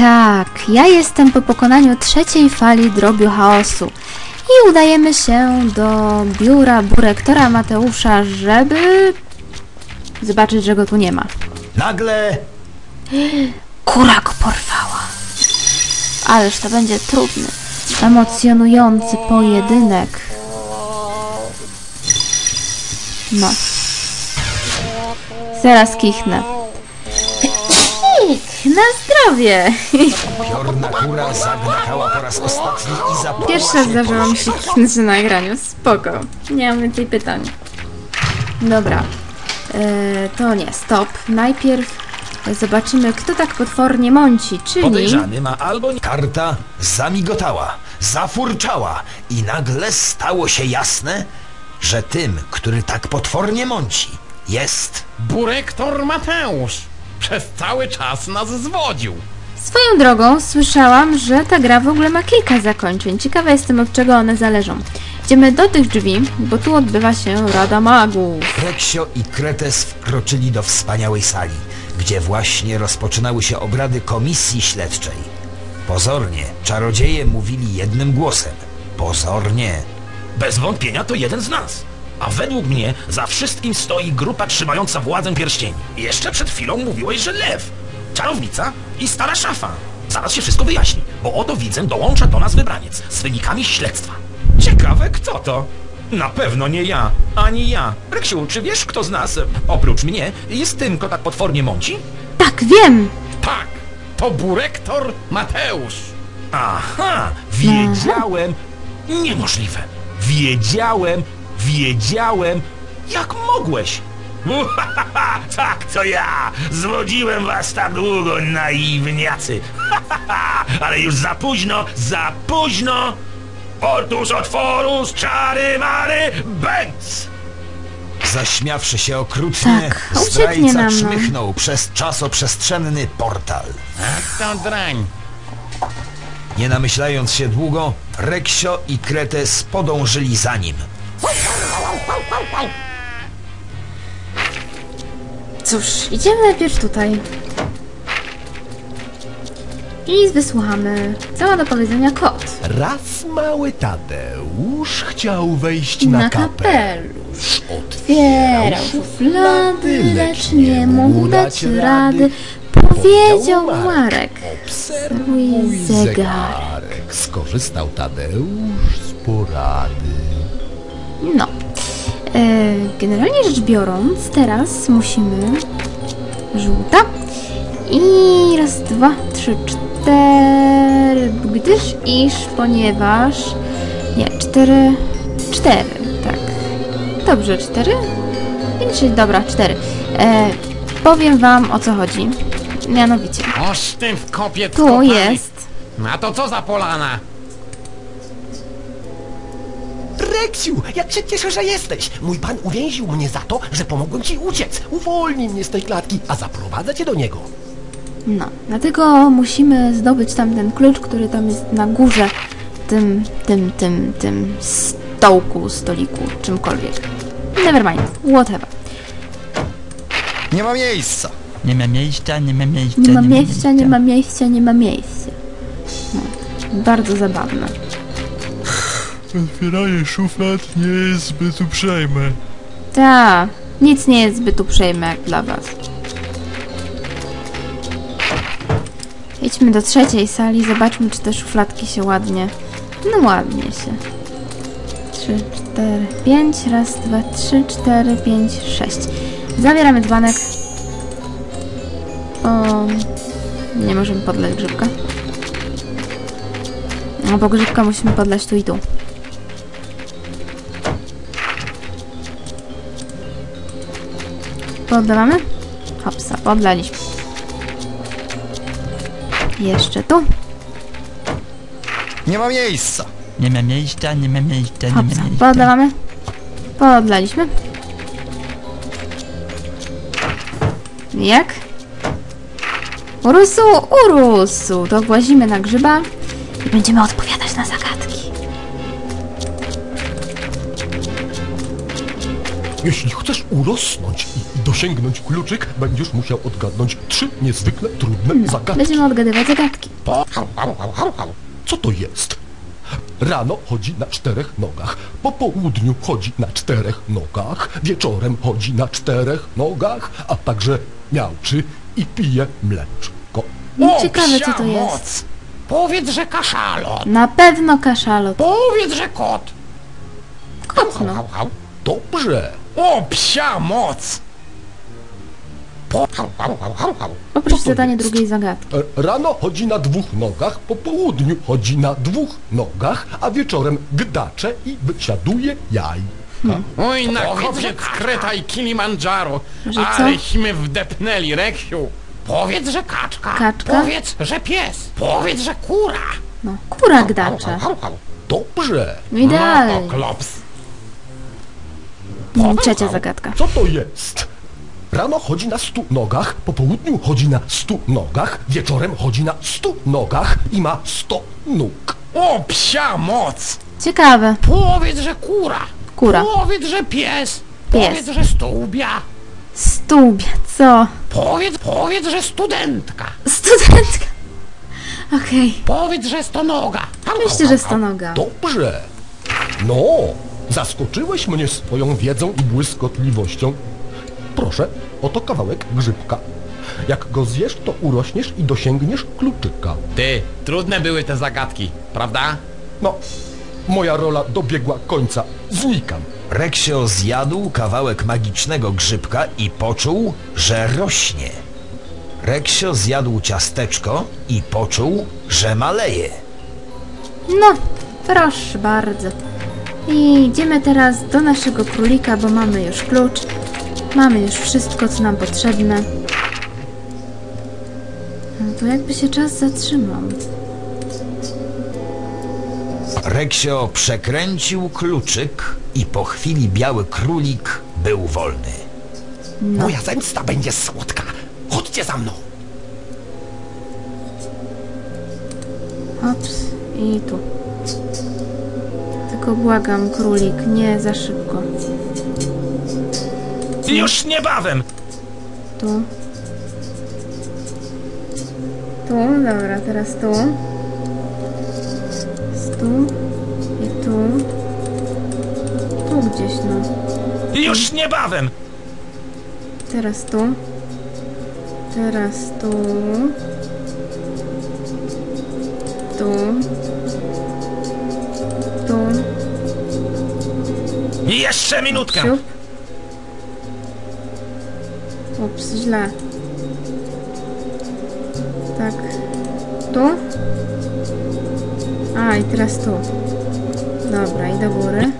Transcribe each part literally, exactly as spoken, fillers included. Tak, ja jestem po pokonaniu trzeciej fali drobiu chaosu i udajemy się do biura burektora Mateusza, żeby zobaczyć, że go tu nie ma. Nagle... Kura go porwała. Ależ to będzie trudny, emocjonujący pojedynek. No. Zaraz kichnę. Na zdrowie! Piorna kura zagmatała po raz ostatni i zapała. Pierwsza zdarzyła mi się kichnąć na nagraniu. Spoko. Nie mam więcej pytań. Dobra. Eee, to nie, stop. Najpierw zobaczymy, kto tak potwornie mąci, czyli... Podejrzany ma albo nie... Karta zamigotała, zafurczała i nagle stało się jasne, że tym, który tak potwornie mąci, jest... Burektor Mateusz! Przez cały czas nas zwodził! Swoją drogą słyszałam, że ta gra w ogóle ma kilka zakończeń. Ciekawa jestem, od czego one zależą. Idziemy do tych drzwi, bo tu odbywa się Rada Magów. Reksio i Kretes wkroczyli do wspaniałej sali, gdzie właśnie rozpoczynały się obrady komisji śledczej. Pozornie czarodzieje mówili jednym głosem. Pozornie. Bez wątpienia to jeden z nas. A według mnie za wszystkim stoi grupa trzymająca władzę pierścieni. Jeszcze przed chwilą mówiłeś, że lew, czarownica i stara szafa. Zaraz się wszystko wyjaśni, bo oto widzę dołącza do nas wybraniec z wynikami śledztwa. Ciekawe kto to? Na pewno nie ja, ani ja. Reksiu, czy wiesz kto z nas, oprócz mnie, jest tym, kto tak potwornie mąci? Tak, wiem! Tak, to burektor Mateusz. Aha, wiedziałem. Niemożliwe. Wiedziałem, wiedziałem, jak mogłeś. Uhahaha, tak to ja! Zwodziłem was tak długo, naiwniacy. Hahaha, ale już za późno, za późno! Ortus otworus, czary mary, bęc! Zaśmiawszy się okrutnie, tak, zdrajca czmychnął przez czasoprzestrzenny portal. Ach, to drań! Nie namyślając się długo, Reksio i Kretes podążyli za nim. Cóż, idziemy najpierw tutaj. I wysłuchamy, co ma do powiedzenia kot. Raz mały Tadeusz chciał wejść na, na kapelusz. Otwierał szuflady, lecz nie mógł dać rady. Powiedział Marek, obserwuj zegarek. Skorzystał Tadeusz z porady. No, e, generalnie rzecz biorąc, teraz musimy... Żółta. I raz, dwa, trzy, cztery. Cztery, gdyż, iż, ponieważ... Nie, cztery... Cztery, tak. Dobrze, cztery? Pięć, dobra, cztery. E, powiem wam, o co chodzi. Mianowicie... Oż tym w kopie tu kopany. Jest... A to co za polana? Reksiu, jak się cieszę, że jesteś! Mój pan uwięził mnie za to, że pomogłem ci uciec. Uwolnij mnie z tej klatki, a zaprowadzę cię do niego. No, dlatego musimy zdobyć tamten klucz, który tam jest na górze, tym, tym, tym, tym stołku, stoliku, czymkolwiek. Nevermind, whatever. Nie ma miejsca! Nie ma miejsca, nie ma miejsca, nie ma miejsca, nie ma miejsca, nie ma miejsca. No, bardzo zabawne. Otwieranie szuflad nie jest zbyt uprzejme. Ta, nic nie jest zbyt uprzejme jak dla was. Idźmy do trzeciej sali, zobaczmy, czy te szufladki się ładnie... No ładnie się. Trzy, cztery, pięć, raz, dwa, trzy, cztery, pięć, sześć. Zabieramy dzbanek. O... Nie możemy podlać grzybka. No bo grzybka musimy podlać tu i tu. Podlewamy? Hopsa, podlaliśmy. Jeszcze tu. Nie ma miejsca. Nie ma miejsca, nie ma miejsca, nie ma miejsca. Podlewamy. Podlaliśmy. Jak? Urusu, urusu. To włazimy na grzyba i będziemy odpowiadać na zagadki. Jeśli chcesz urosnąć i dosięgnąć kluczyk, będziesz musiał odgadnąć trzy niezwykle trudne no, zagadki. Będziemy odgadywać zagadki. Co to jest? Rano chodzi na czterech nogach, po południu chodzi na czterech nogach, wieczorem chodzi na czterech nogach, a także miałczy i pije mleczko. No, ciekawe co to jest. Powiedz, że kaszalot. Na pewno kaszalot. Powiedz, że kot. Kot, no. Dobrze. O, psia moc. Oprócz zadanie drugiej zagadki. Rano chodzi na dwóch nogach, po południu chodzi na dwóch nogach, a wieczorem gdacze i wysiaduje jaj. Hmm. Oj, na kobiet Kreta i Kilimandżaro. Aleśmy wdepnęli, Reksiu. Powiedz, że kaczka. Kaczka. Powiedz, że pies. Powiedz, że kura. No, kura gdacze. Dobrze. No i dalej. No, trzecia zagadka. Co to jest? Rano chodzi na stu nogach, po południu chodzi na stu nogach, wieczorem chodzi na stu nogach i ma sto nóg. O, psia moc! Ciekawe. Powiedz, że kura. Kura. Powiedz, że pies. Pies. Powiedz, że stubia. Stubia, co? Powiedz, powiedz, że studentka. Studentka. Okej. Okay. Powiedz, że stonoga. Myślę, że stonoga. Dobrze. No, zaskoczyłeś mnie swoją wiedzą i błyskotliwością. Proszę, oto kawałek grzybka. Jak go zjesz, to urośniesz i dosięgniesz kluczyka. Ty, trudne były te zagadki, prawda? No, moja rola dobiegła końca. Znikam. Reksio zjadł kawałek magicznego grzybka i poczuł, że rośnie. Reksio zjadł ciasteczko i poczuł, że maleje. No, proszę bardzo. I idziemy teraz do naszego królika, bo mamy już klucz. Mamy już wszystko, co nam potrzebne. No to jakby się czas zatrzymał. Reksio przekręcił kluczyk i po chwili biały królik był wolny. No. Moja zemsta będzie słodka. Chodźcie za mną. Ops, i tu. Tylko błagam, królik, nie za szybko. Już niebawem! Tu. Tu, dobra, teraz tu. Tu i tu. Tu gdzieś, no. Już niebawem! Teraz tu. Teraz tu. Tu. Tu. Jeszcze minutkę! Siup. Ups, źle. Tak. Tu? A, i teraz tu. Dobra, i do góry.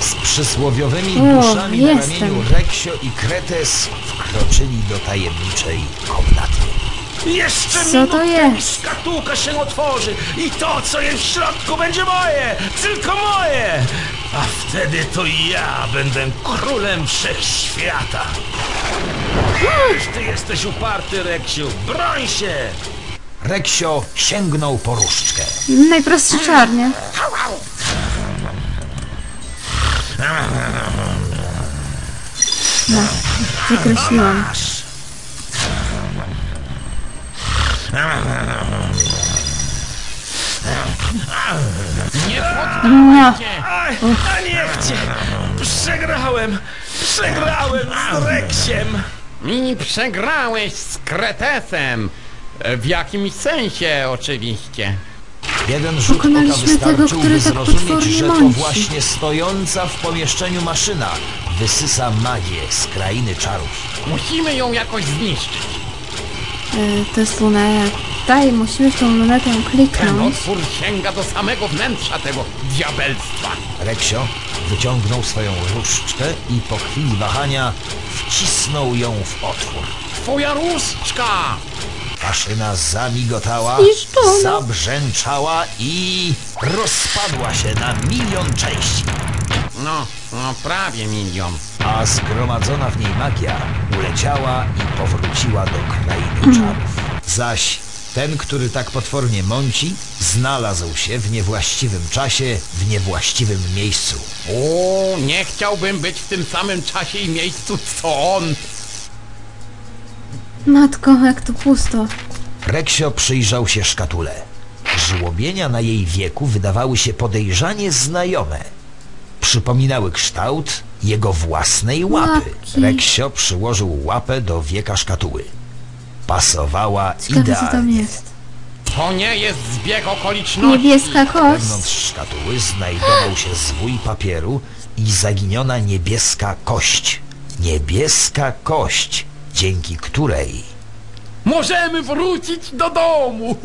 Z przysłowiowymi duszami na ramieniu Reksio i Kretes wkroczyli do tajemniczej komnaty. Jeszcze co to jest? Szkatułka się otworzy i to, co jest w środku, będzie moje! Tylko moje! A wtedy to ja będę królem wszechświata! Ty jesteś uparty, Reksiu! Broń się! Reksio sięgnął po różdżkę. Najprostszy czarnie. No, wykreśliłam. No. A niechcie! Przegrałem! Przegrałem z Reksiem! I przegrałeś z Kretesem. W jakimś sensie, oczywiście. Jeden rzut oka wystarczył, by zrozumieć, że to właśnie stojąca w pomieszczeniu maszyna wysysa magię z krainy czarów. Musimy ją jakoś zniszczyć. Yy, to jest luneta i musimy w tą lunetę kliknąć. Ten otwór sięga do samego wnętrza tego diabelstwa. Reksio wyciągnął swoją różdżkę i po chwili wahania wcisnął ją w otwór. Twoja różdżka! Maszyna zamigotała, zabrzęczała i rozpadła się na milion części. No, no prawie milion. A zgromadzona w niej magia uleciała i powróciła do krainy czarów. Zaś Ten, który tak potwornie mąci, znalazł się w niewłaściwym czasie, w niewłaściwym miejscu. O, nie chciałbym być w tym samym czasie i miejscu, co on. Matko, jak to pusto. Reksio przyjrzał się szkatule. Żłobienia na jej wieku wydawały się podejrzanie znajome. Przypominały kształt jego własnej łapy. Łapki. Reksio przyłożył łapę do wieka szkatuły. Pasowała idealnie. Co tam jest? To nie jest zbieg okoliczności. Niebieska kość. Wewnątrz szkatuły znajdował się zwój papieru i zaginiona niebieska kość. Niebieska kość, dzięki której... Możemy wrócić do domu!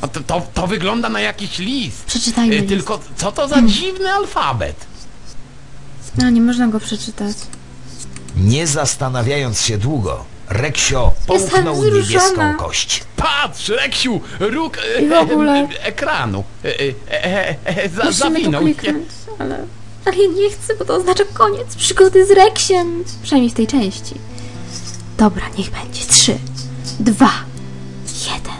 To, to, to wygląda na jakiś list. Przeczytajmy list. Tylko co to za hmm. dziwny alfabet? No, nie można go przeczytać. Nie zastanawiając się długo, Reksio połknął niebieską kość. Patrz, Reksiu, róg e, e, ekranu. E, e, e, za, zawinął. Kliknąć, ale, ale ja nie chcę, bo to oznacza koniec przygody z Reksiem. Przynajmniej w tej części. Dobra, niech będzie. Trzy, dwa, jeden.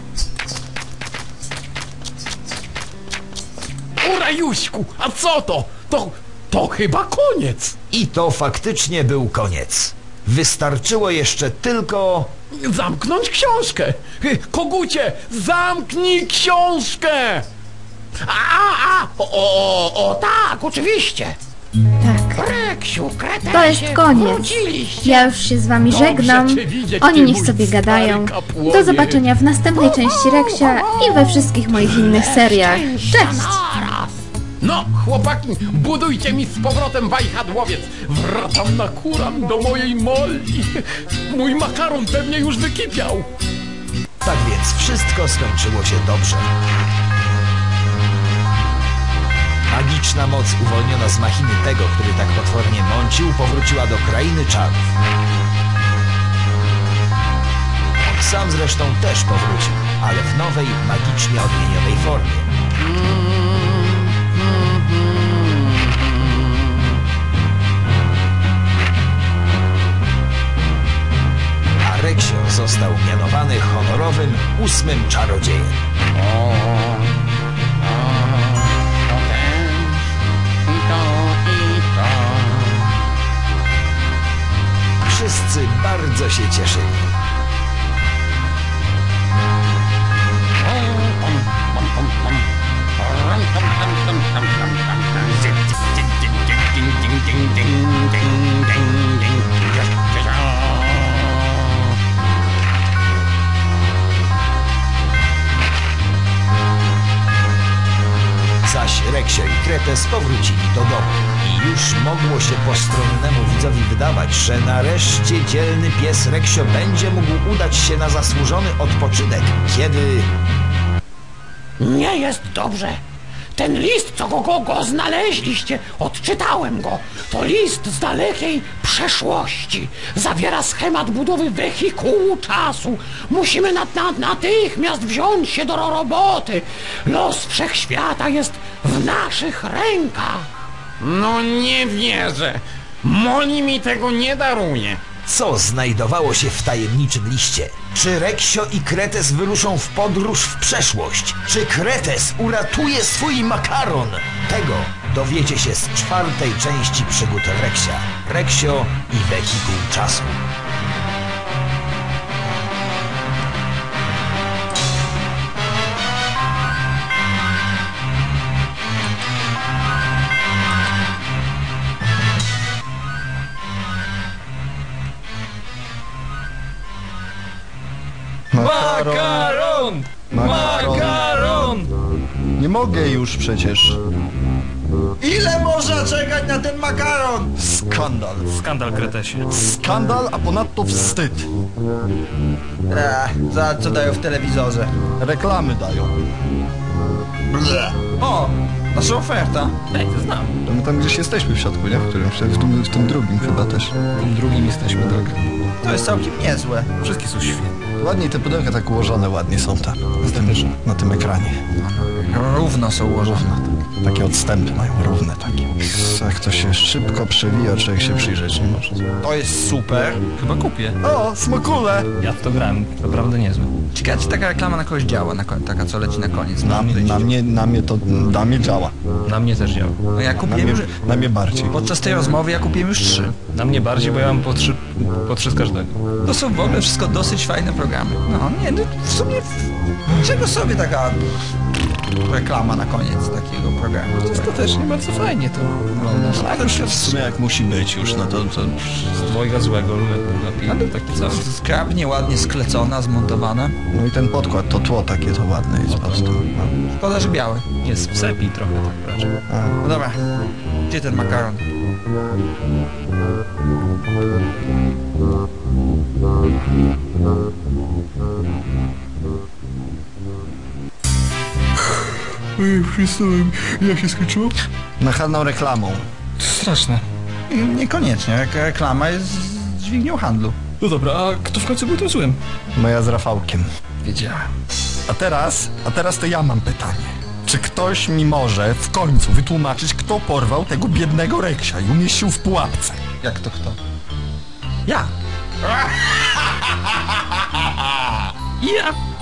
O Rajuśku, a co to? To... to chyba koniec. I to faktycznie był koniec. Wystarczyło jeszcze tylko... zamknąć książkę! Kogucie, zamknij książkę! A, a, a! O, o, o, tak, oczywiście! Tak. Reksiu, Kretesie, to jest koniec. Ja już się z wami Dobrze żegnam. Oni niech sobie gadają. Do zobaczenia w następnej części Reksia i we wszystkich moich innych seriach. Cześć! No, chłopaki, budujcie mi z powrotem wajchadłowiec. Wracam na kuram do mojej moli. Mój makaron pewnie już wykipiał. Tak więc wszystko skończyło się dobrze. Magiczna moc uwolniona z machiny tego, który tak potwornie mącił, powróciła do krainy czarów. On sam zresztą też powrócił, ale w nowej, magicznie odmienionej formie. Reksio został mianowany honorowym ósmym czarodziejem. O, o, to ten, i to, i to. Wszyscy bardzo się cieszyli. Zaś Reksio i Kretes powrócili do domu i już mogło się postronnemu widzowi wydawać, że nareszcie dzielny pies Reksio będzie mógł udać się na zasłużony odpoczynek, kiedy... Nie jest dobrze. Ten list, co go, go, go znaleźliście, odczytałem go. To list z dalekiej przeszłości. Zawiera schemat budowy wehikułu czasu. Musimy nat, nat, natychmiast wziąć się do roboty. Los wszechświata jest w naszych rękach. No nie wierzę. Moli mi tego nie daruje. Co znajdowało się w tajemniczym liście? Czy Reksio i Kretes wyruszą w podróż w przeszłość? Czy Kretes uratuje swój makaron? Tego dowiecie się z czwartej części przygód Reksia. Reksio i wehikuł czasu. Makaron! Makaron! Nie mogę już przecież. Ile można czekać na ten makaron? Skandal. Skandal, Kretesie. Skandal, a ponadto wstyd. Eee, za co dają w telewizorze? Reklamy dają. Ble. O, nasza oferta. Ej, to znam. My tam gdzieś jesteśmy w środku, nie? W którymś, w tym, w tym drugim chyba też. W tym drugim jesteśmy, tak. To jest całkiem niezłe. Wszystkie są świetne. Ładnie te pudełka tak ułożone, ładnie są tam. Na tym, na tym ekranie. Równo są ułożone. Takie odstępy mają równe takie. Tak to się szybko przewija, człowiek się przyjrzeć nie może. To jest super. Chyba kupię. O, smakule! Ja w to grałem, naprawdę niezłe. Ciekawe, czy taka reklama na kogoś działa, na ko taka co leci na koniec. Na, na, na, mnie, na mnie to, na mnie działa. Na mnie też działa. No ja kupiłem na mnie, już... Na mnie bardziej. Podczas tej rozmowy ja kupiłem już trzy. Na mnie bardziej, bo ja mam po trzy, po trzy z każdego. To są w ogóle wszystko dosyć fajne programy. No nie, no w sumie... Czego sobie taka... reklama na koniec takiego programu. To też nie bardzo fajnie to wygląda. No, ale już w sumie jak musi być już, no to... to... Z dwojga złego lepiej taki cały. Skrabnie, ładnie sklecona, zmontowana. No i ten podkład, to tło takie to ładne jest po prostu. No. Szkoda, że białe. Jest w sepi trochę tak raczej. A. No dobra, gdzie ten makaron? Ojej, przystałem. Jak się skończyło? Nachalną reklamą. To straszne. Niekoniecznie. Reklama jest dźwignią handlu. No dobra, a kto w końcu był tym złym? No ja z Rafałkiem. Wiedziałem. A teraz, a teraz to ja mam pytanie. Czy ktoś mi może w końcu wytłumaczyć, kto porwał tego biednego Reksia i umieścił w pułapce? Jak to kto? Ja. Ja.